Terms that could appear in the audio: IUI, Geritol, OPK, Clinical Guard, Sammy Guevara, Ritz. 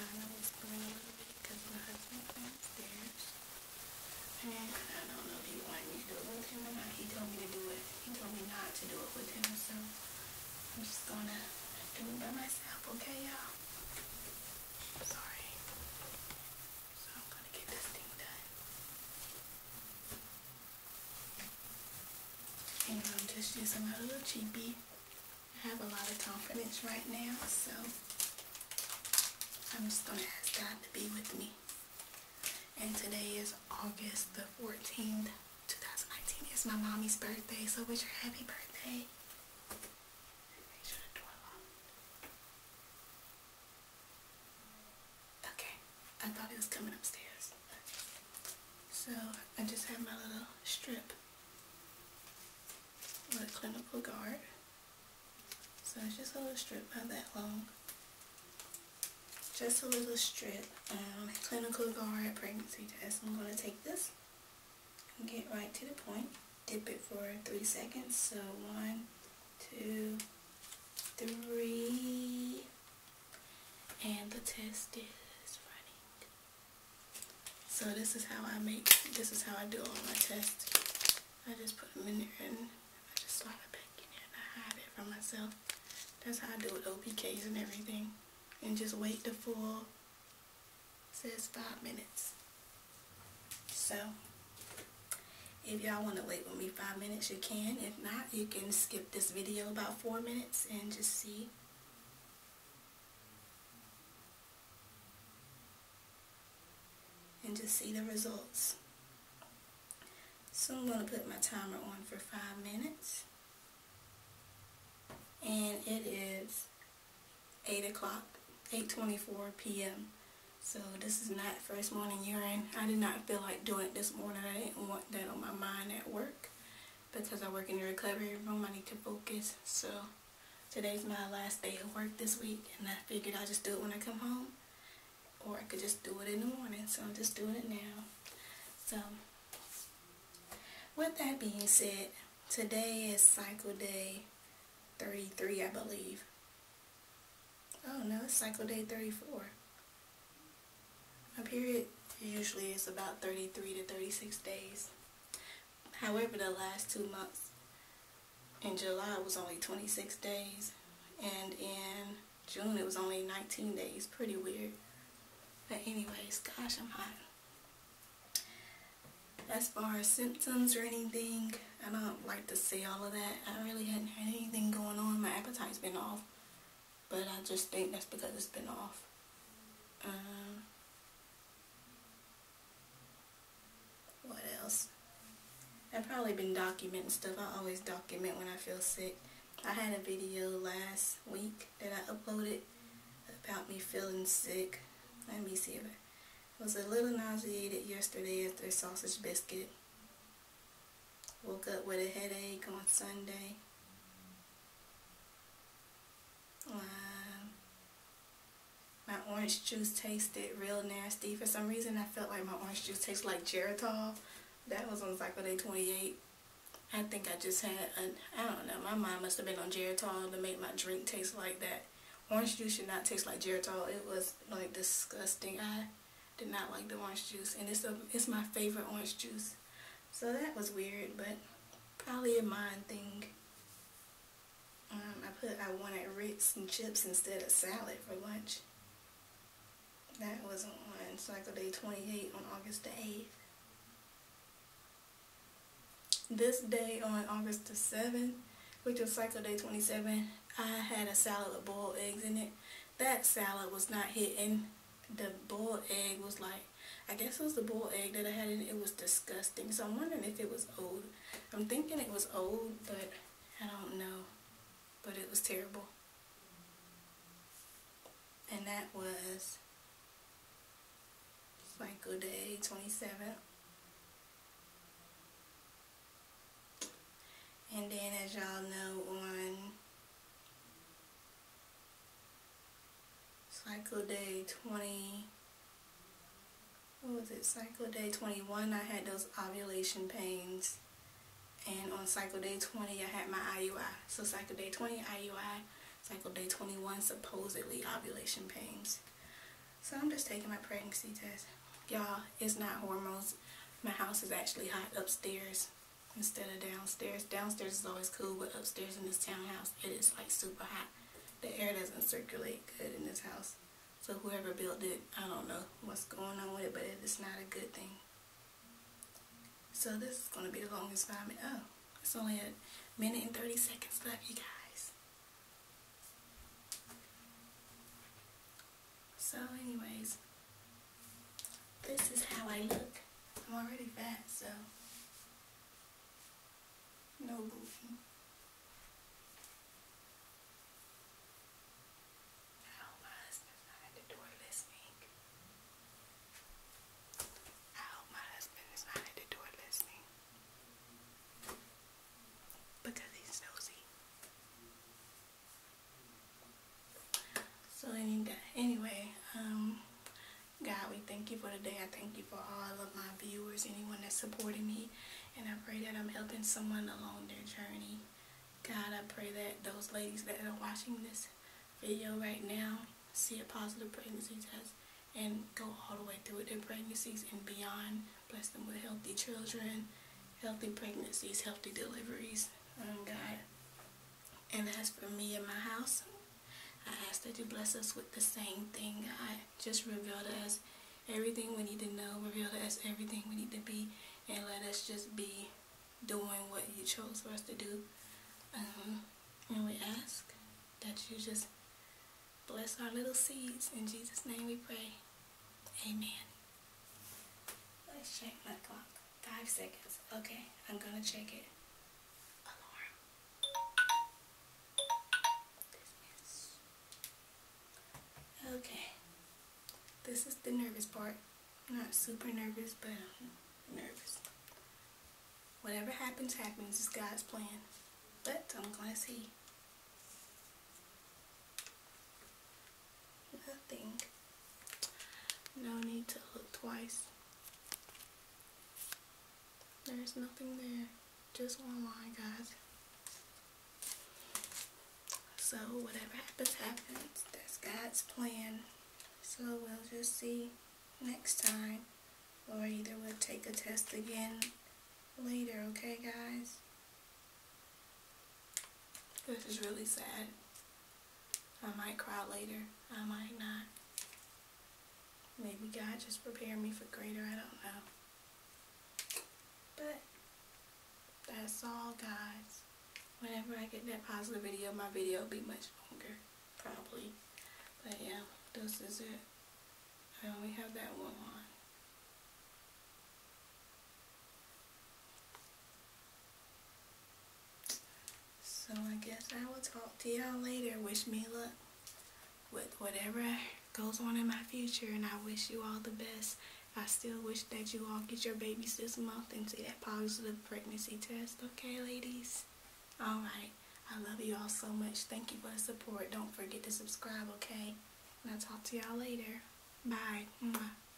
I was going a little bit because my husband went upstairs. And I don't know if he wanted me to do it with him or not. He told me to do it. He told me not to do it with him, so I'm just going to do it by myself, okay, y'all? I'm sorry. So I'm going to get this thing done. And I'm just using my little cheapie. I have a lot of confidence right now, so I'm just going to ask God to be with me. And today is August the 14th, 2019. It's my mommy's birthday, so wish her happy birthday. Make sure the door locked. Okay, I thought it was coming upstairs. So I just have my little strip with Clinical Guard. So it's just a little strip, not that long. Just a little strip. Clinical Guard pregnancy test. I'm going to take this and get right to the point. Dip it for 3 seconds. So 1, 2, 3. And the test is running. So this is how I do all my tests. I just put them in there and I just slide it back in there and I hide it from myself. That's how I do with OPKs and everything. And just wait the full, it says 5 minutes. So, if y'all want to wait with me 5 minutes, you can. If not, you can skip this video about 4 minutes and just see. And just see the results. So I'm going to put my timer on for 5 minutes. And it is 8 o'clock, 8:24 p.m. So this is not first morning urine. I did not feel like doing it this morning. I didn't want that on my mind at work because I work in the recovery room. I need to focus. So today's my last day of work this week, and I figured I'll just do it when I come home, or I could just do it in the morning. So I'm just doing it now. So with that being said, today is cycle day 33, I believe. Oh no, it's cycle day 34. My period usually is about 33 to 36 days. However, the last 2 months in July was only 26 days, and in June it was only 19 days. Pretty weird. But anyways, gosh, I'm hot. As far as symptoms or anything, I don't like to say all of that. I really hadn't had anything going on. My appetite's been off. But I just think that's because it's been off. What else? I've probably been documenting stuff. I always document when I feel sick. I had a video last week that I uploaded about me feeling sick. Let me see if I was a little nauseated yesterday after a sausage biscuit. Woke up with a headache on Sunday. My orange juice tasted real nasty. For some reason, I felt like my orange juice tasted like Geritol. That was on cycle day 28. I think I just had, I don't know, my mind must have been on Geritol to make my drink taste like that. Orange juice should not taste like Geritol. It was, like, disgusting. I did not like the orange juice, and it's my favorite orange juice. So that was weird, but probably a mind thing. I wanted Ritz and chips instead of salad for lunch. That was on cycle day 28 on August the 8th. This day on August the 7th, which was cycle day 27, I had a salad with boiled eggs in it. That salad was not hitting. The boiled egg was like, I guess it was the boiled egg that I had in it. It was disgusting. So I'm wondering if it was old. I'm thinking it was old, but I don't know. But it was terrible. And that was cycle day 27. And then, as y'all know, on cycle day 20, what was it? Cycle day 21, I had those ovulation pains. And on cycle day 20, I had my IUI. So cycle day 20, IUI. Cycle day 21, supposedly ovulation pains. So I'm just taking my pregnancy test. Y'all, it's not hormones. My house is actually hot upstairs instead of downstairs. Downstairs is always cool, but upstairs in this townhouse, it is like super hot. The air doesn't circulate good in this house. So whoever built it, I don't know what's going on with it, but it's not a good thing. So this is going to be the longest 5 minutes. Oh, it's only a minute and 30 seconds left, you guys. So anyways, this is how I look. I'm already fat, so no goofy. Thank you for today. I thank you for all of my viewers, anyone that's supporting me, and I pray that I'm helping someone along their journey. God, I pray that those ladies that are watching this video right now see a positive pregnancy test and go all the way through their pregnancies and beyond. Bless them with healthy children, healthy pregnancies, healthy deliveries, God. And as for me and my house, I ask that you bless us with the same thing, God. Just reveal to us everything we need to know, reveal to us everything we need to be, and let us just be doing what you chose for us to do. And we ask that you just bless our little seeds. In Jesus' name we pray. Amen. Let's check my clock. 5 seconds. Okay, I'm going to check it. Alarm. Dismiss. Okay. This is the nervous part. I'm not super nervous, but I'm nervous. Whatever happens, happens. It's God's plan. But I'm gonna see. Nothing. No need to look twice. There's nothing there. Just one line, guys. So whatever happens, happens. That's God's plan. So we'll just see next time, or either we'll take a test again later, okay guys? This is really sad. I might cry later, I might not. Maybe God just prepared me for greater, I don't know. But that's all, guys. Whenever I get that positive video, my video will be much longer, probably. But yeah. This is it. I only have that one on. So I guess I will talk to y'all later. Wish me luck with whatever goes on in my future, and I wish you all the best. I still wish that you all get your babies this month and see that positive pregnancy test. Okay, ladies? Alright. I love you all so much. Thank you for the support. Don't forget to subscribe, okay? And I'll talk to y'all later. Bye. Mwah.